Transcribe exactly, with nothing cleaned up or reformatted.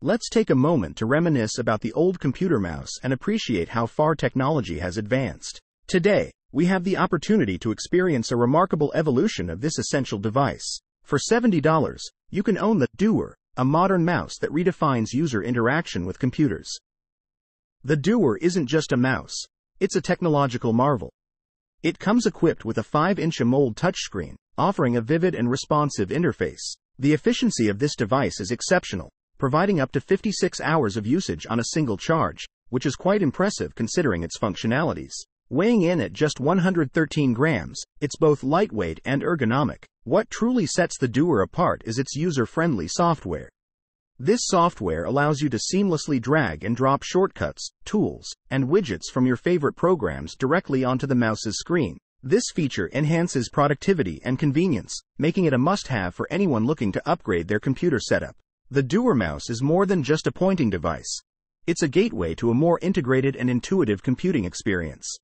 Let's take a moment to reminisce about the old computer mouse and appreciate how far technology has advanced. Today, we have the opportunity to experience a remarkable evolution of this essential device. For seventy dollars, you can own the Doer, a modern mouse that redefines user interaction with computers. The Doer isn't just a mouse, it's a technological marvel. It comes equipped with a five inch AMOLED touchscreen, offering a vivid and responsive interface. The efficiency of this device is exceptional, providing up to fifty-six hours of usage on a single charge, which is quite impressive considering its functionalities. Weighing in at just one hundred thirteen grams, it's both lightweight and ergonomic. What truly sets the Doer apart is its user-friendly software. This software allows you to seamlessly drag and drop shortcuts, tools, and widgets from your favorite programs directly onto the mouse's screen. This feature enhances productivity and convenience, making it a must-have for anyone looking to upgrade their computer setup. The Doer mouse is more than just a pointing device. It's a gateway to a more integrated and intuitive computing experience.